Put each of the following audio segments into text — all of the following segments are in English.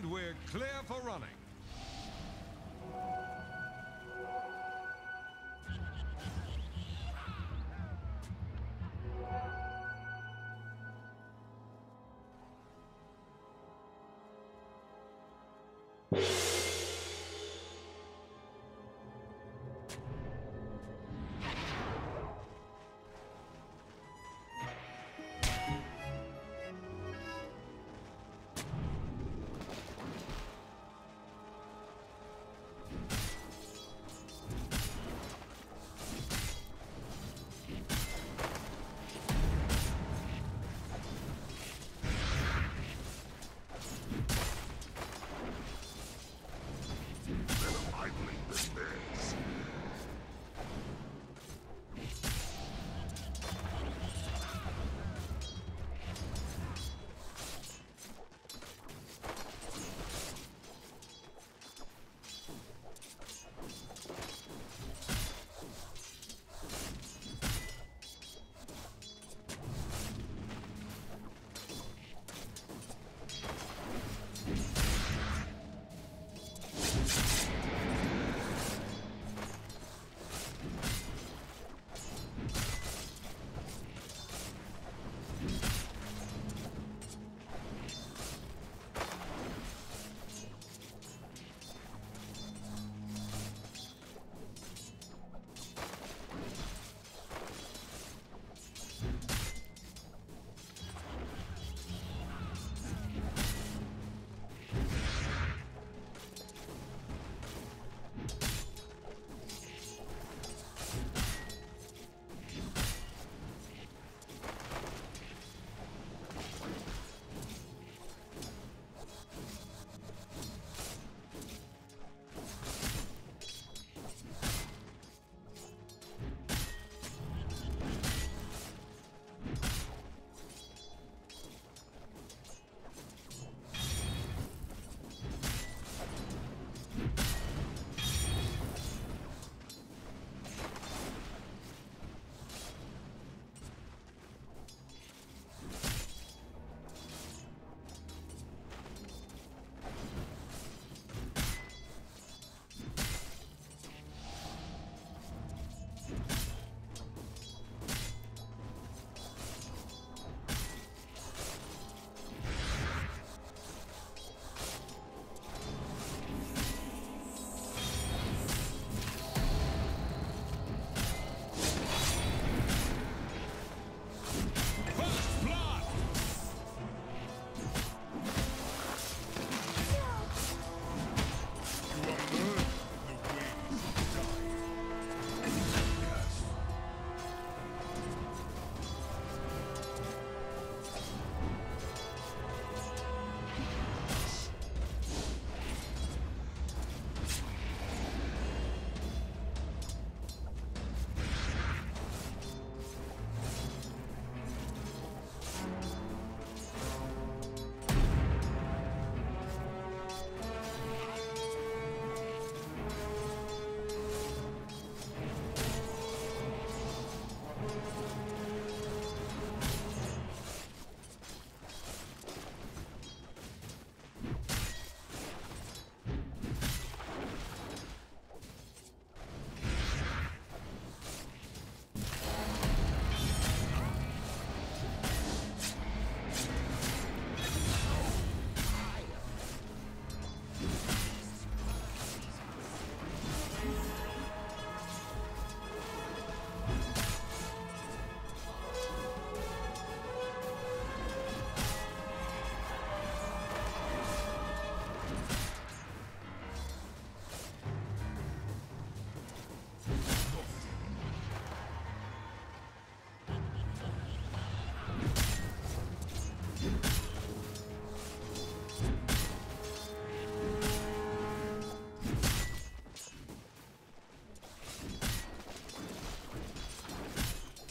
And we're clear for running.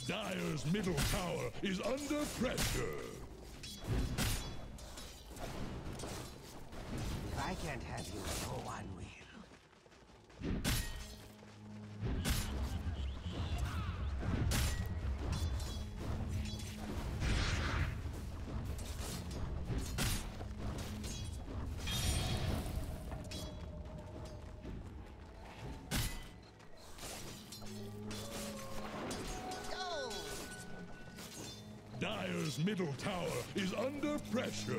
Dire's middle tower is under pressure. If I can't have you, no one will. Dyer's middle tower is under pressure.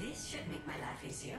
This should make my life easier.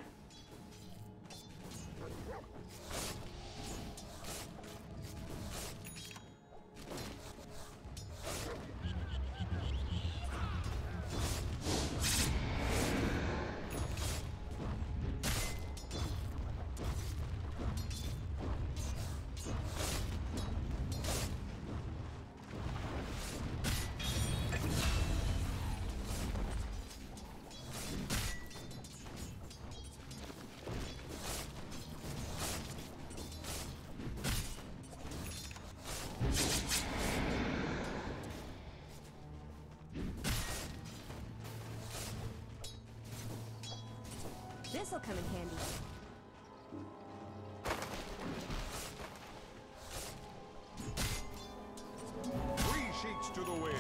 This'll come in handy. Three sheets to the wind.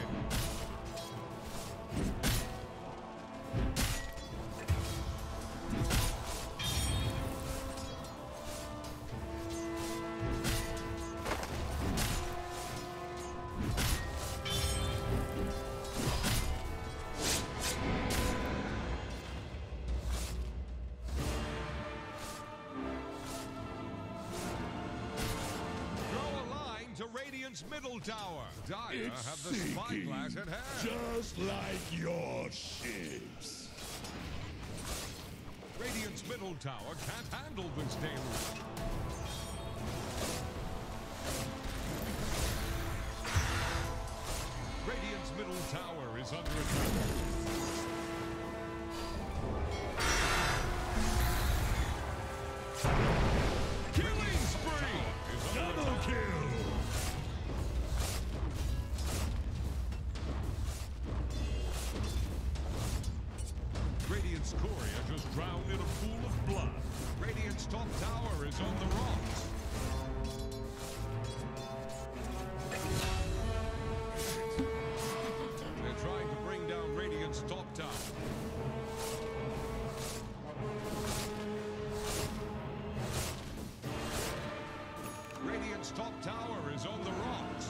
Radiant's middle tower. Dyer it's have the spyglass at hand. Just like your ships. Radiant's middle tower can't handle this damage. Radiant's middle tower is under attack. Radiant's Courier just drowned in a pool of blood. Radiant's top tower is on the rocks. They're trying to bring down Radiant's top tower. Radiant's top tower is on the rocks.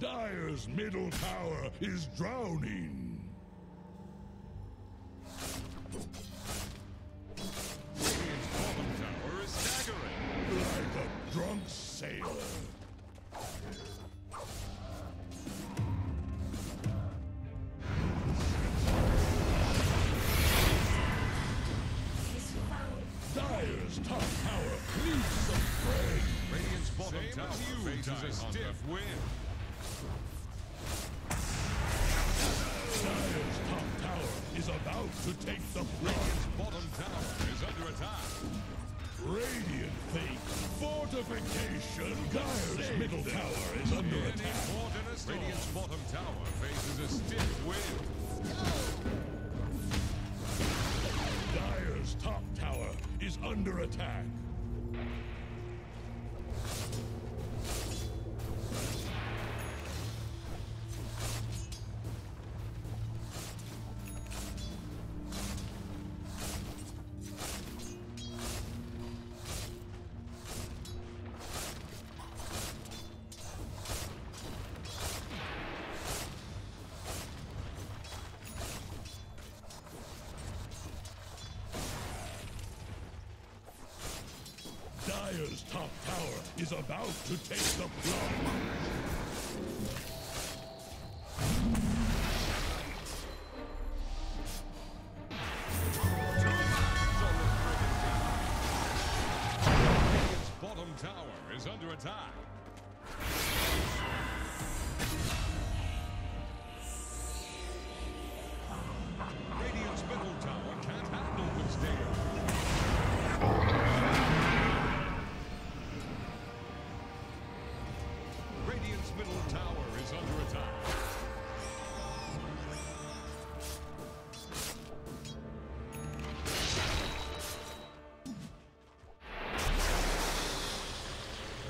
Dyer's middle tower is drowning. Radiant's bottom tower is staggering. Like a drunk sailor. Dyer's top tower needs some friends. Radiant's bottom tower faces a stiff wind. Dyer's top tower is about to take the floor. Radiant's bottom tower is under attack. Radiant fakes. Fortification. Dyer's middle tower is under attack. Radiant's bottom tower faces a stiff wind. Dyer's top tower is under attack. Dyer's top tower is about to take the plunge. Its bottom tower is under attack. Radiant's top tower is under attack.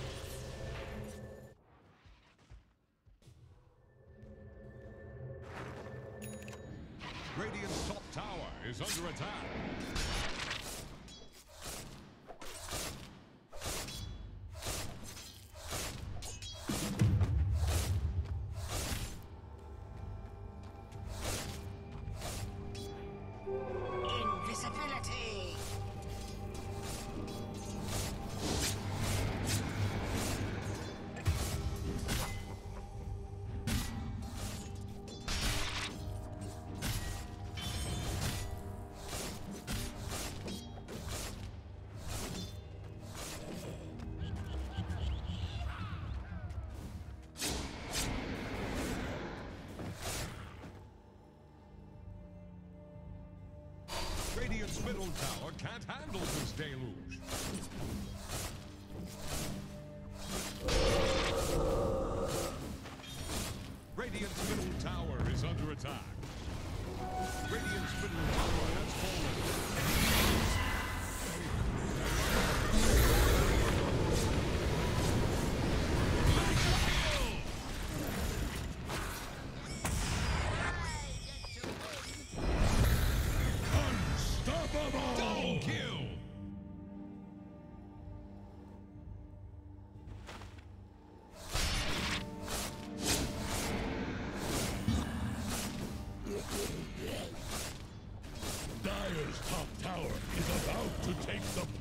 Radiant's middle tower can't handle this deluge. Radiant's middle tower is under attack. Radiant's middle tower has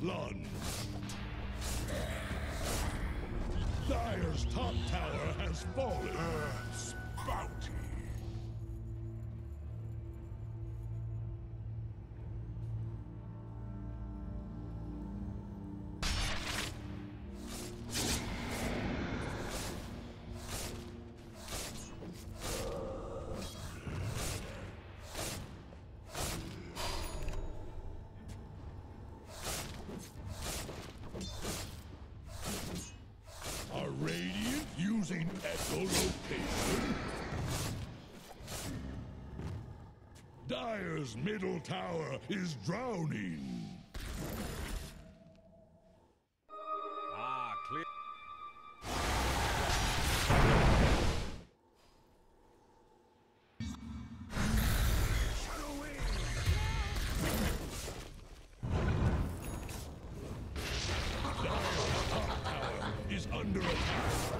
Lund. Dyer's top tower has fallen. Earth's bounty. Radiant using echolocation. Dyer's middle tower is drowning. Clear. Under attack.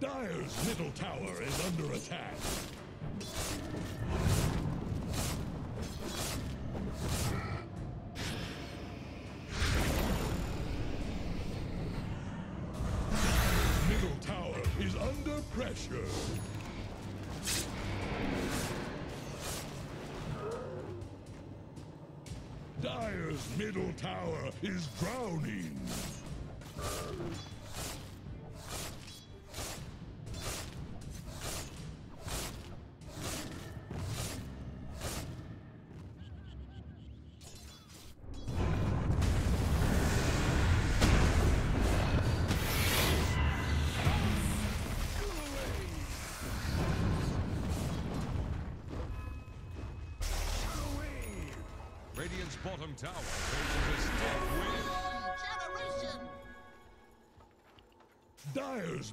Dire's middle tower is under attack. Middle tower is under pressure. Dire's middle tower is drowning. Radiant's bottom tower faces a death wave. Generation! Dire's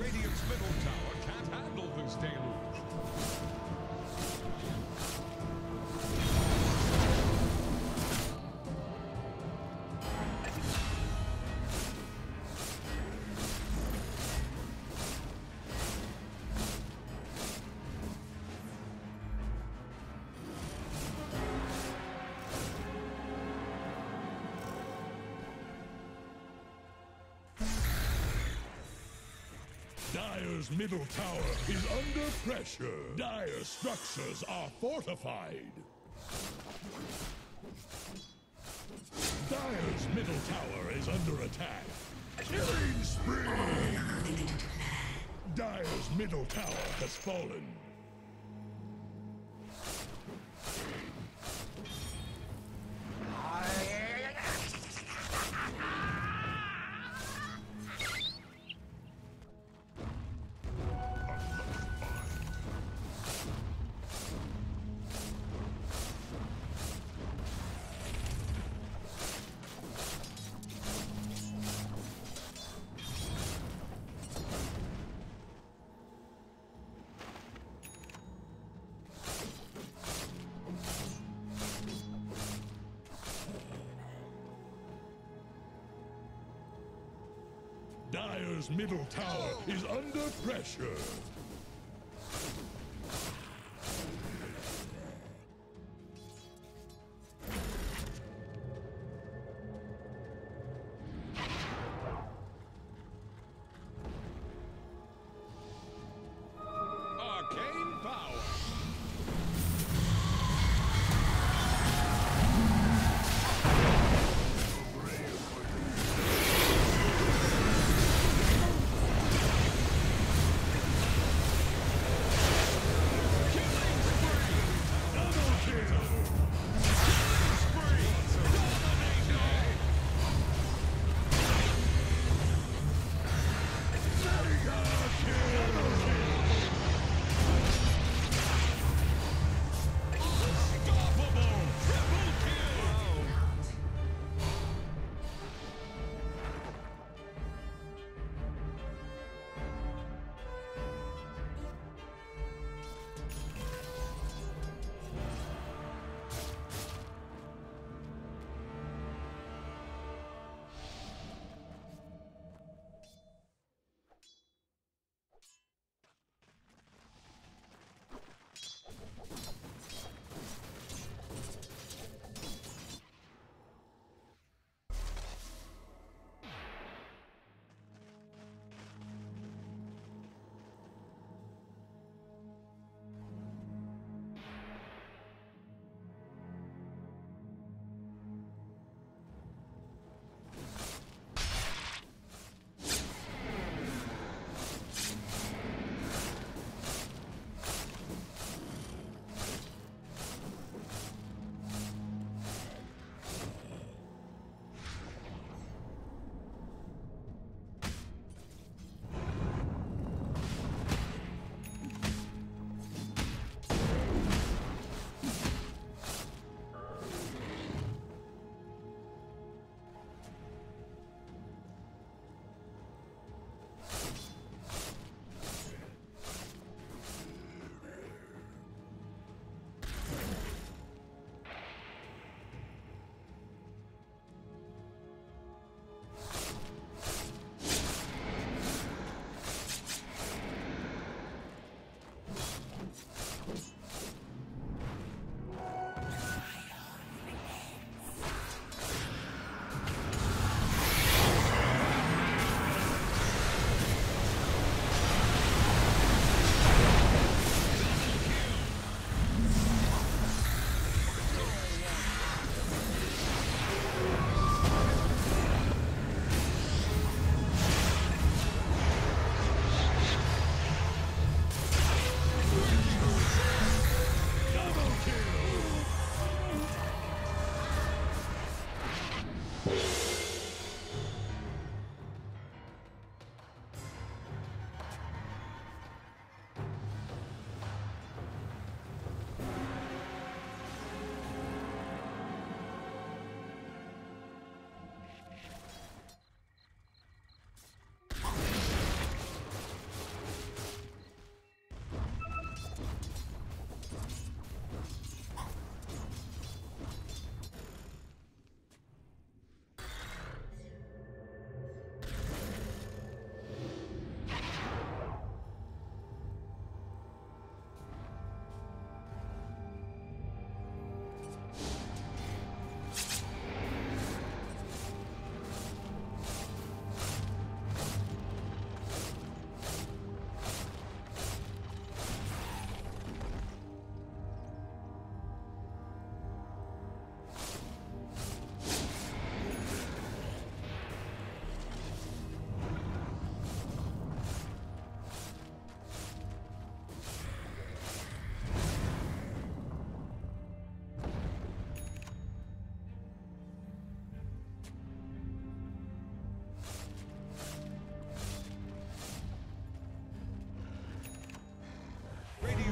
Radiant's middle tower can't handle this deluge. Dire's middle tower is under pressure. Dire structures are fortified. Dire's middle tower is under attack. Killing spree! Dire's middle tower has fallen. Dire's middle tower is under pressure.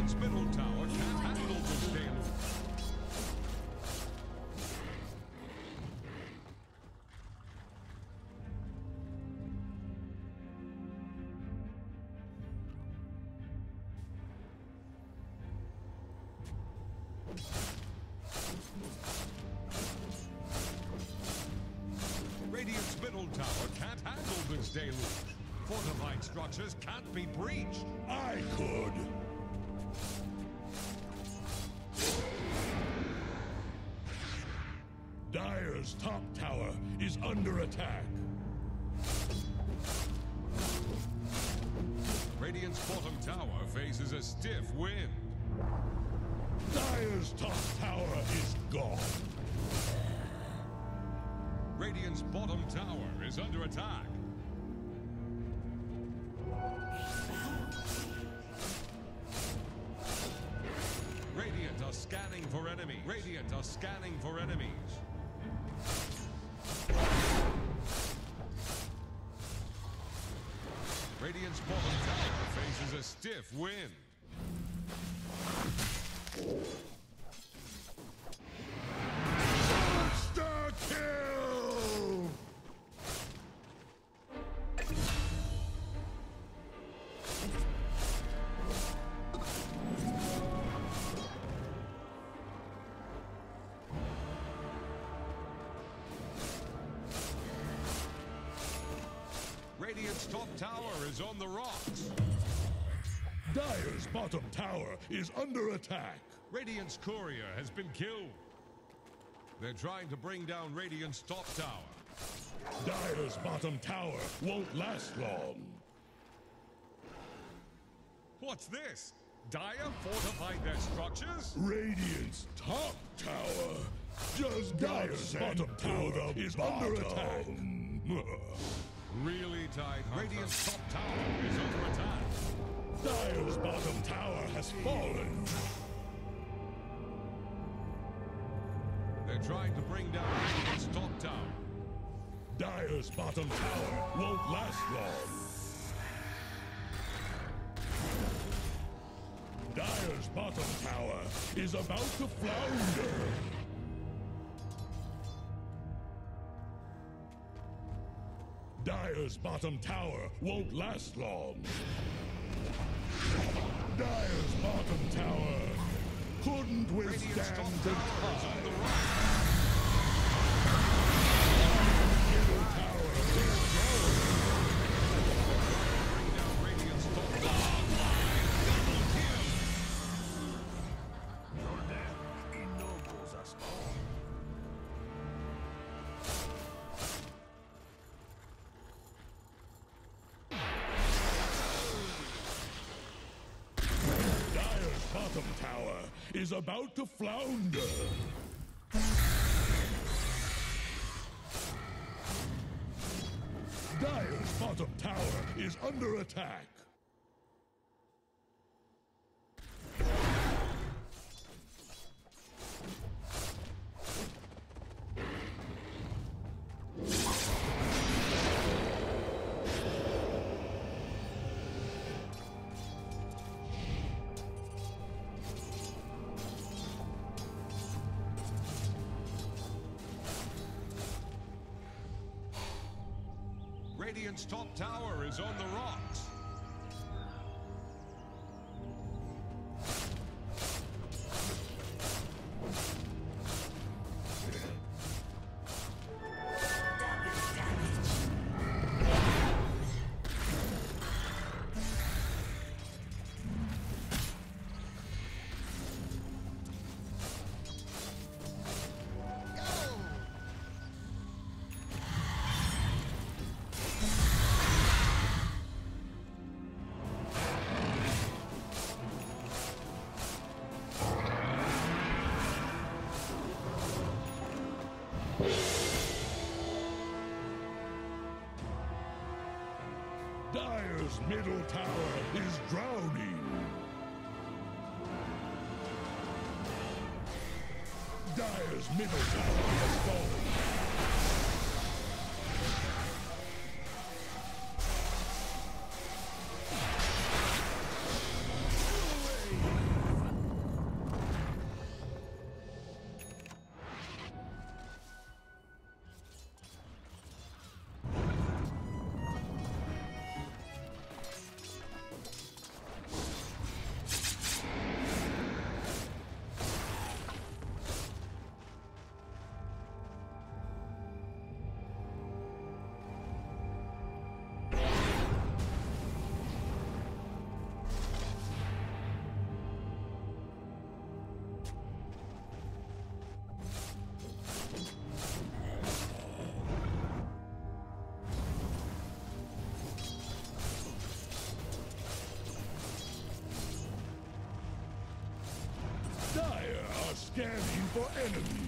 Dragon's middle tower can't handle this deal. Deluge. Fortified structures can't be breached. I could. Dire's top tower is under attack. Radiant's bottom tower faces a stiff wind. Dire's top tower is gone. Radiant's bottom tower is under attack. Scanning for enemies. Radiant are scanning for enemies. Radiant's bottom tower faces a stiff wind. Monster kill! Radiant's top tower is on the rocks. Dire's bottom tower is under attack. Radiant's courier has been killed. They're trying to bring down Radiant's top tower. Dire's bottom tower won't last long. What's this? Dire fortified their structures? Radiant's top tower just Dire's bottom tower is under attack. Really tight. Radiant's top tower is under attack. Dire's bottom tower has fallen. They're trying to bring down Radiant's top tower. Dire's bottom tower won't last long. Dire's bottom tower is about to flounder. Dire's bottom tower won't last long. Dire's bottom tower couldn't withstand the tide. Dire's middle tower is going down. Radiant's top tower. Your death ennobles us all. Is about to flounder. Dire's bottom tower is under attack. Radiant's top tower is on the rocks. Dire's middle tower is drowning. Dire's middle tower has fallen. Away. Scanning for enemies.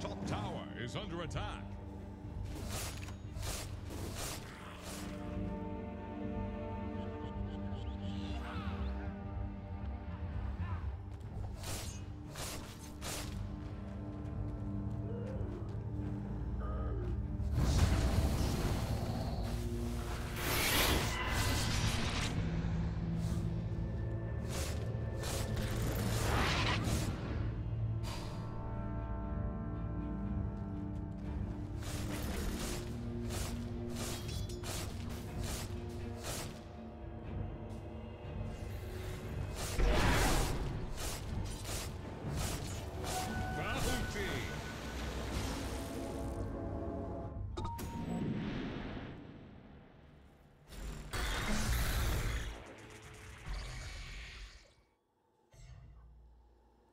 Top tower is under attack.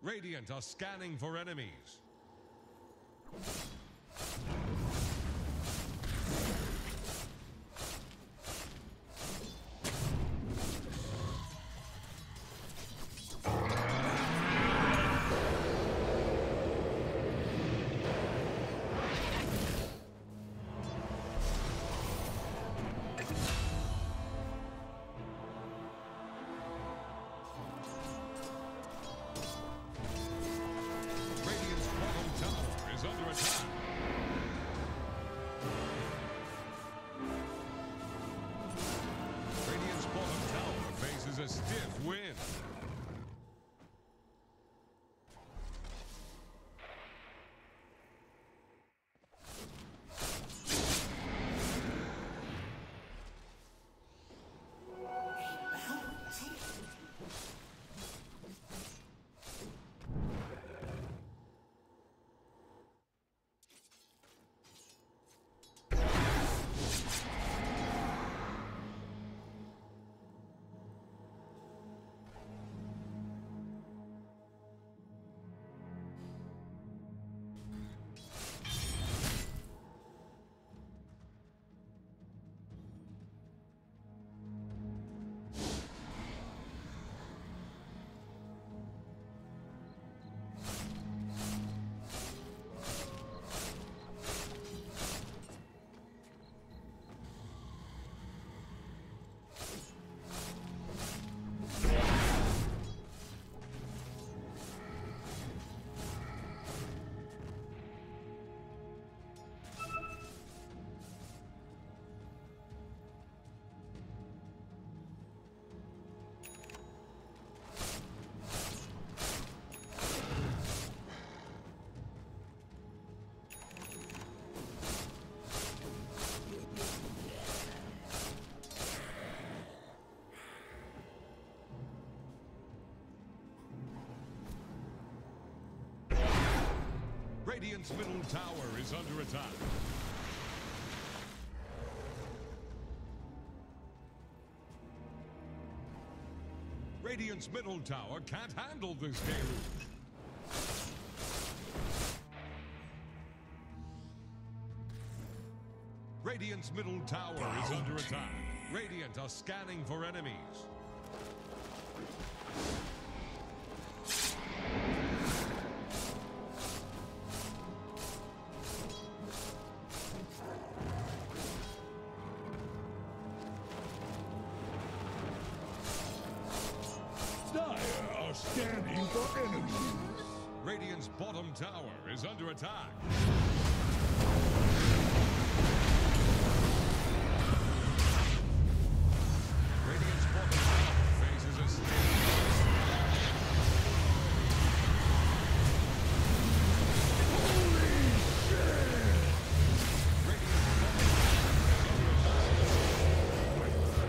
Radiant are scanning for enemies. Stiff win. Radiant's middle tower is under attack. Radiant's middle tower can't handle this deluge. Radiant's middle tower is under attack. Radiant are scanning for enemies. Scanning for enemies. Radiant's bottom tower is under attack. Radiant's bottom tower faces a Holy shit! Radiant's bottom tower is under attack.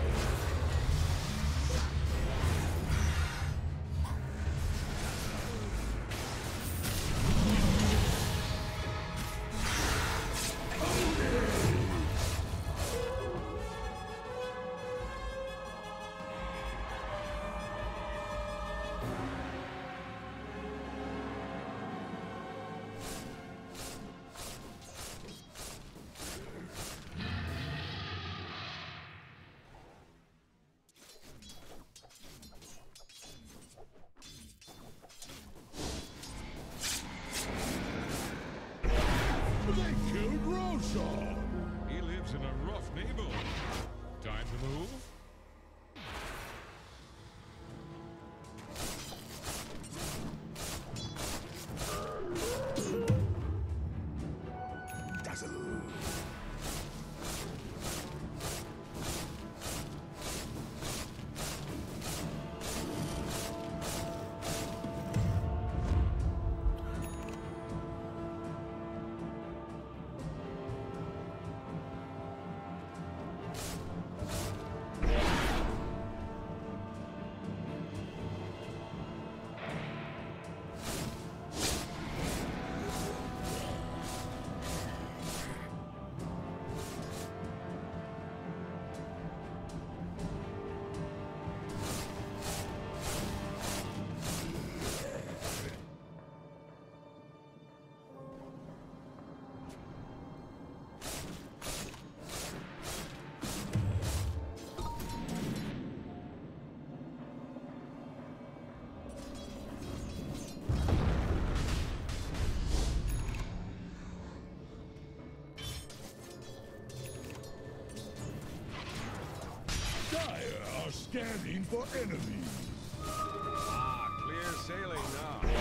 Scanning for enemies. Clear sailing now.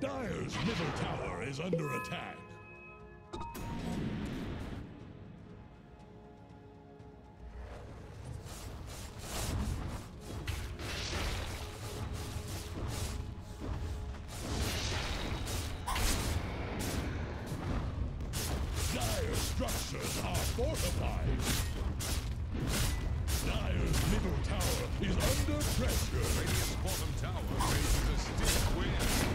Dire's middle tower is under attack. Dire structures are fortified. Dire's middle tower is under pressure. Radiant's bottom tower faces a stiff wind.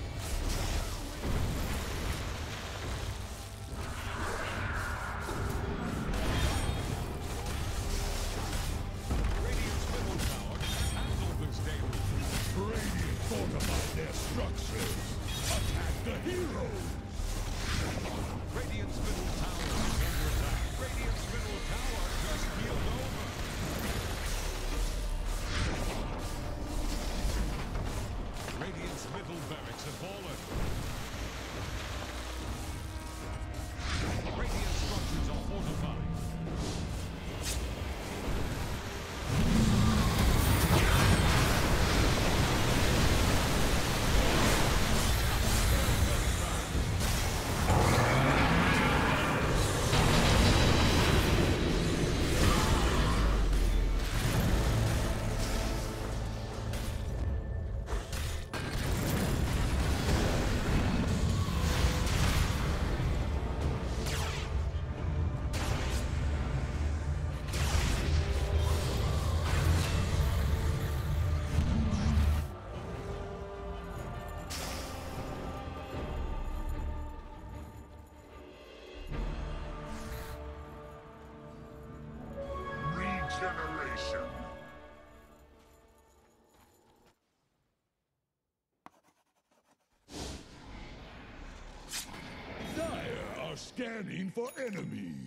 Scanning for enemies.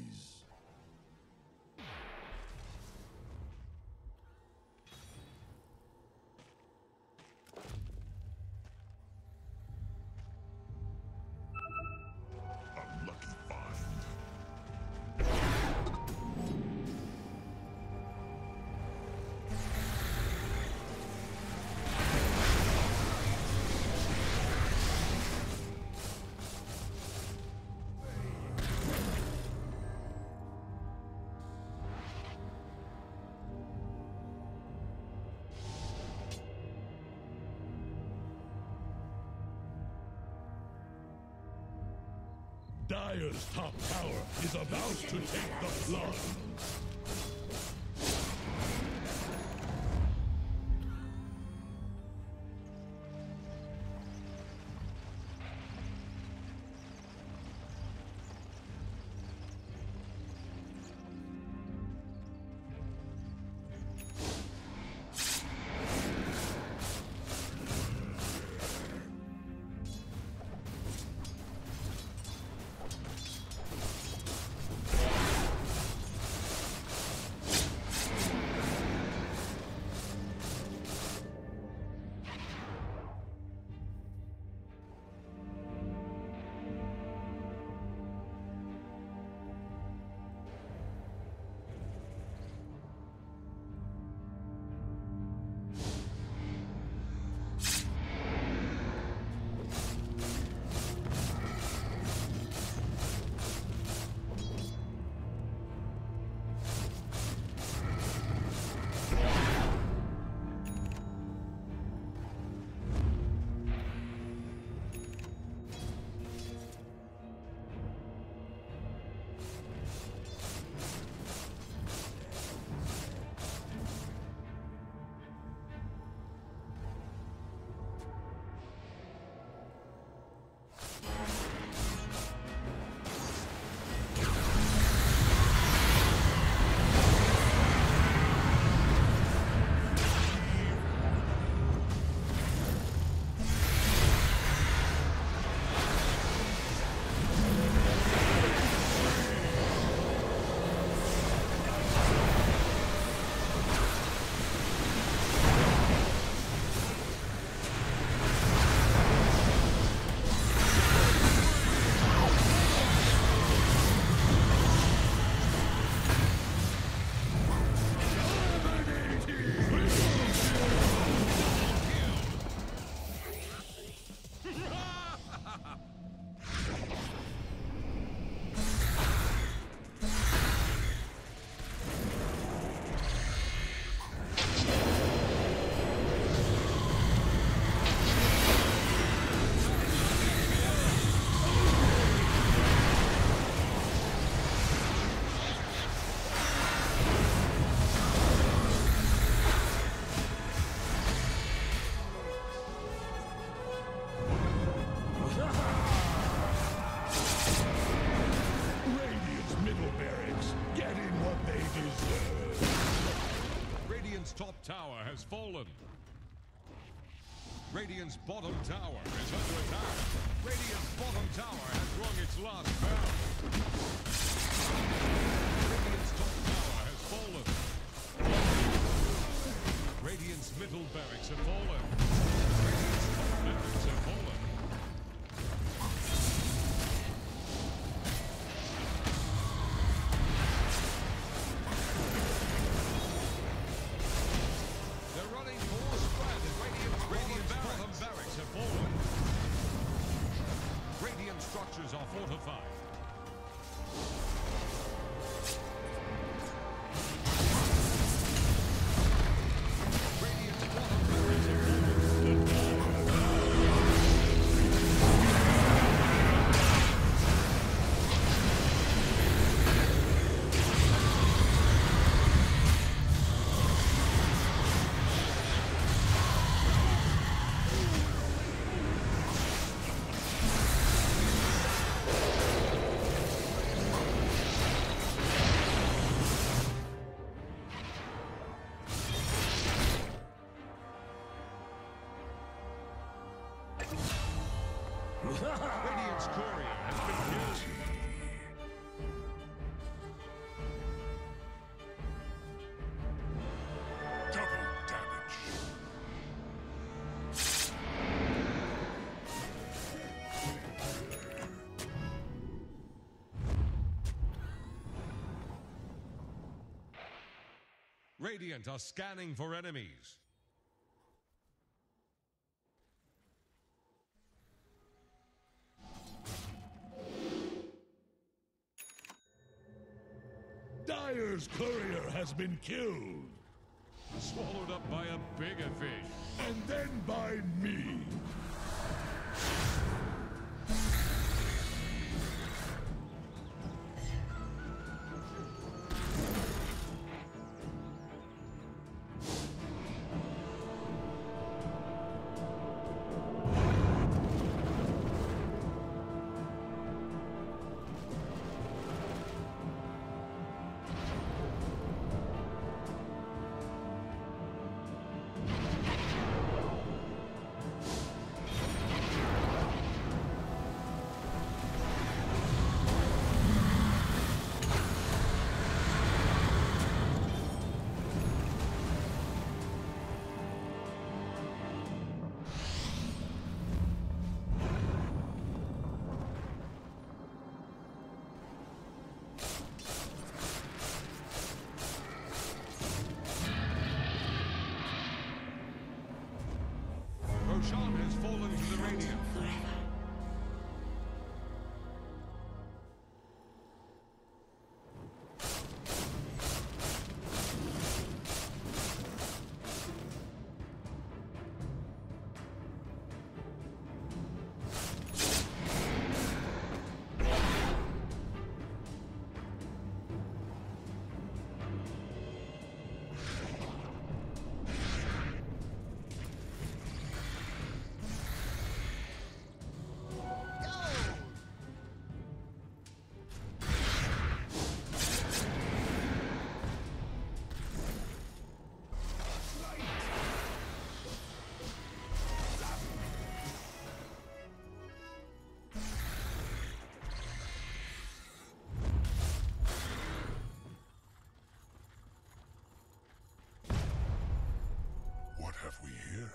Dire's top tower is about to take the plunge. Tower has fallen. Radiant's bottom tower is under attack. Radiant's bottom tower has rung its last bell. Radiant's top tower has fallen. Radiant's middle barracks have fallen. Radiant's top barracks have fallen. Radiant's courier has been killed. Radiant are scanning for enemies. Dire's courier has been killed. Swallowed up by a bigger fish. And then by me. Roshan has fallen to the Radiant. Have we here?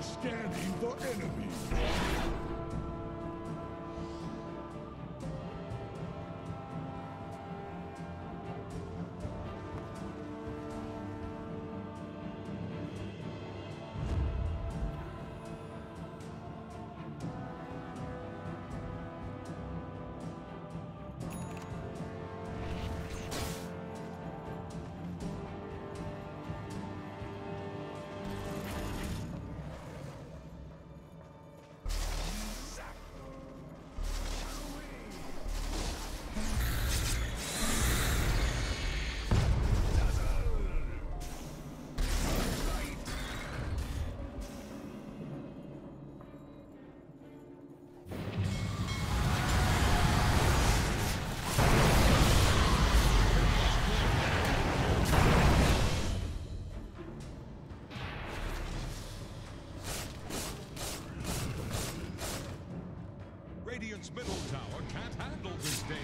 Scanning for enemies. Radiant's middle tower can't handle this damage.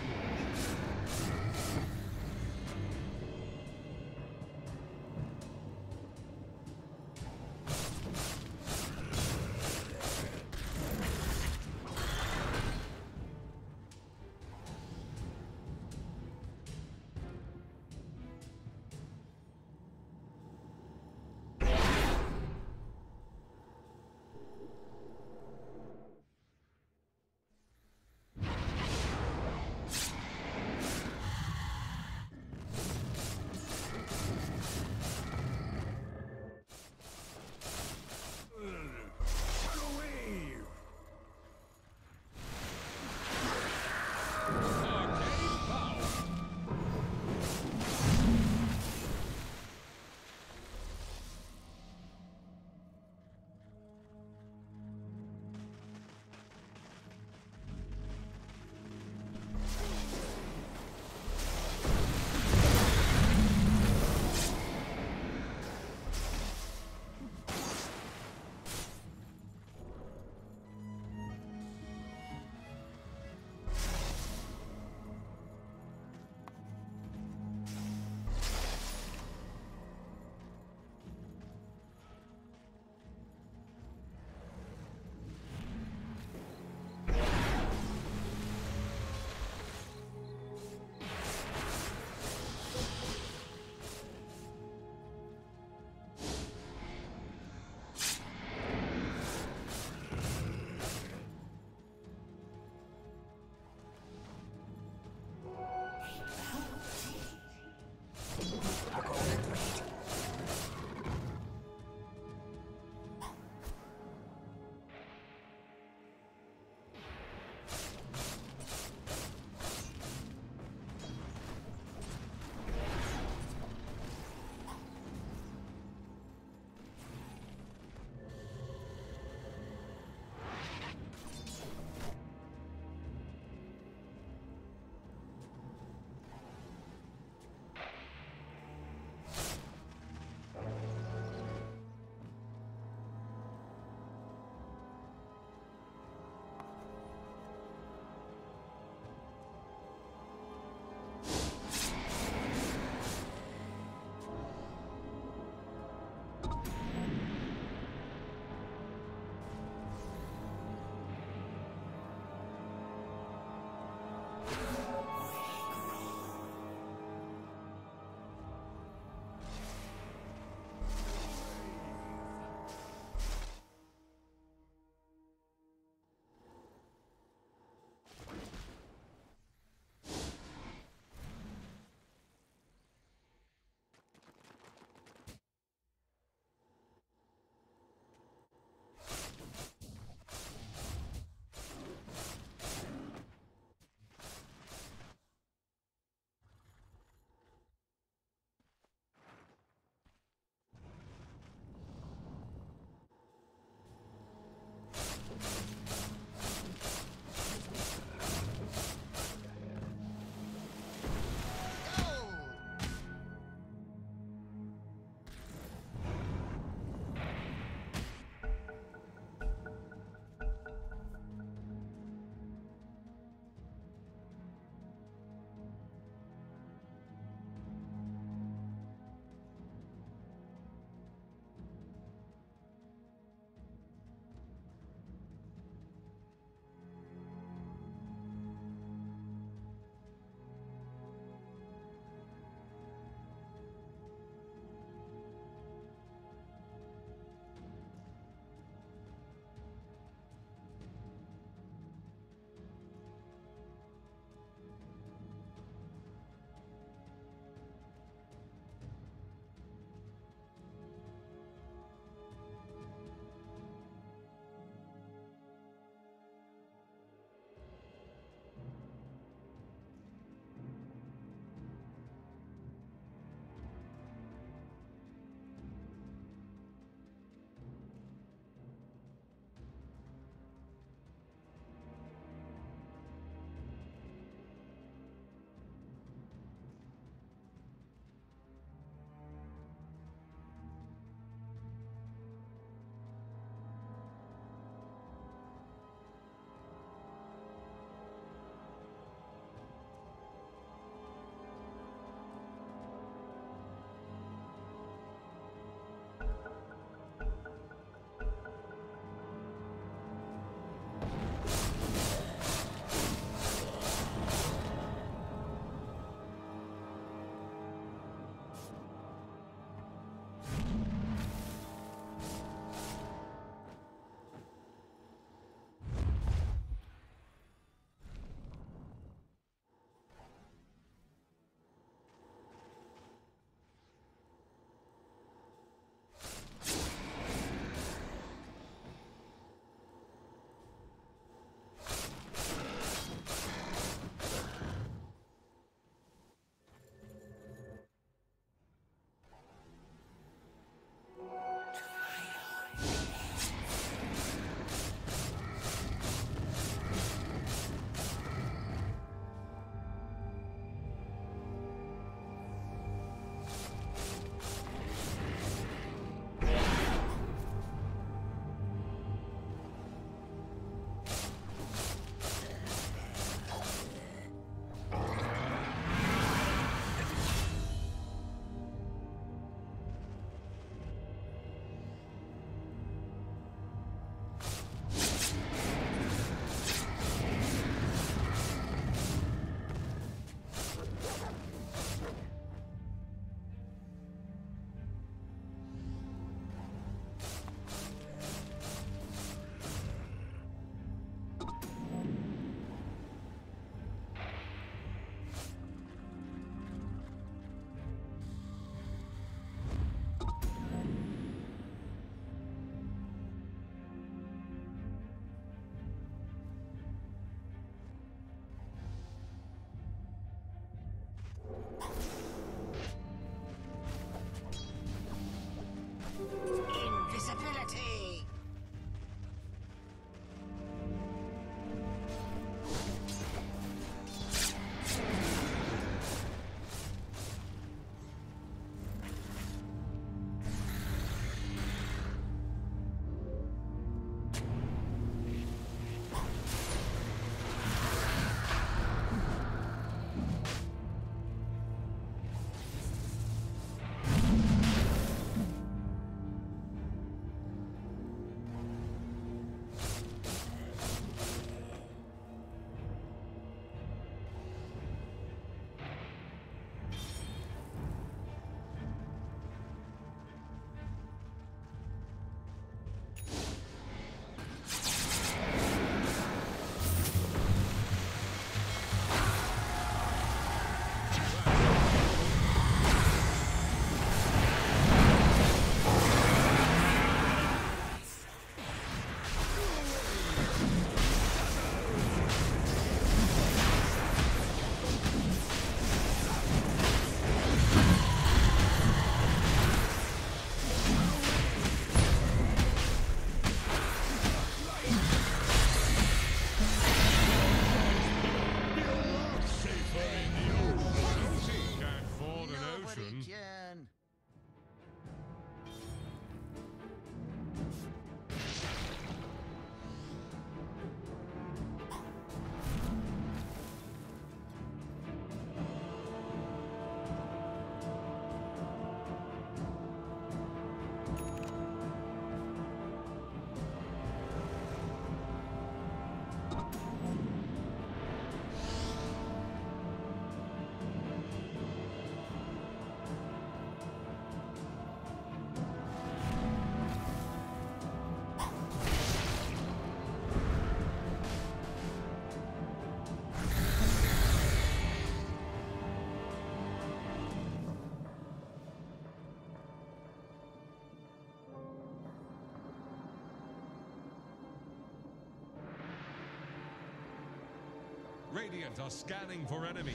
Radiant are scanning for enemies.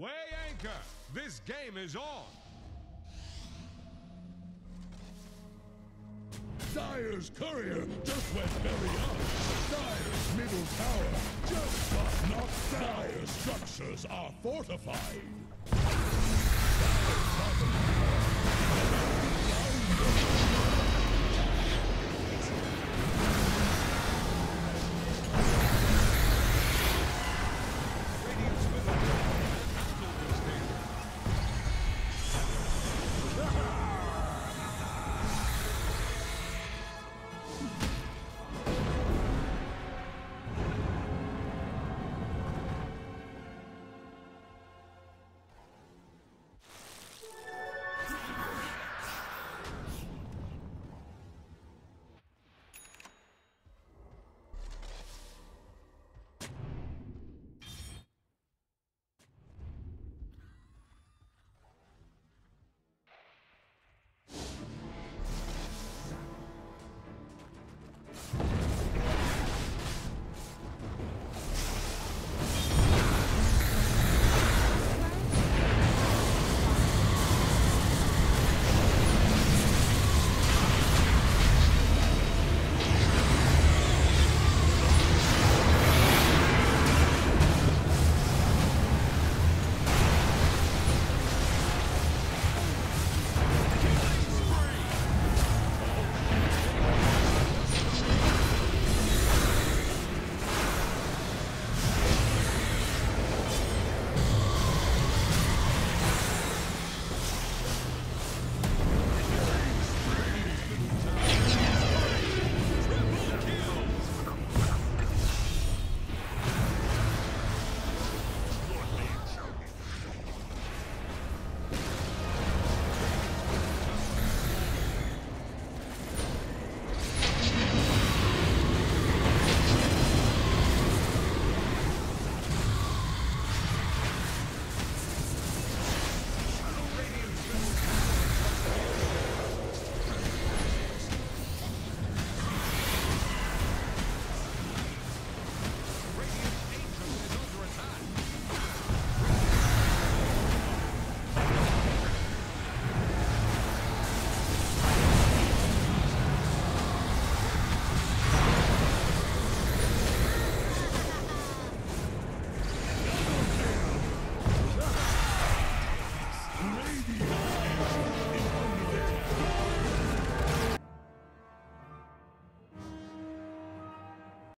Weigh anchor! This game is on! Dire's courier just went belly up! Dire's middle tower just got knocked down! Dire's structures are fortified! Dire's bottom tower!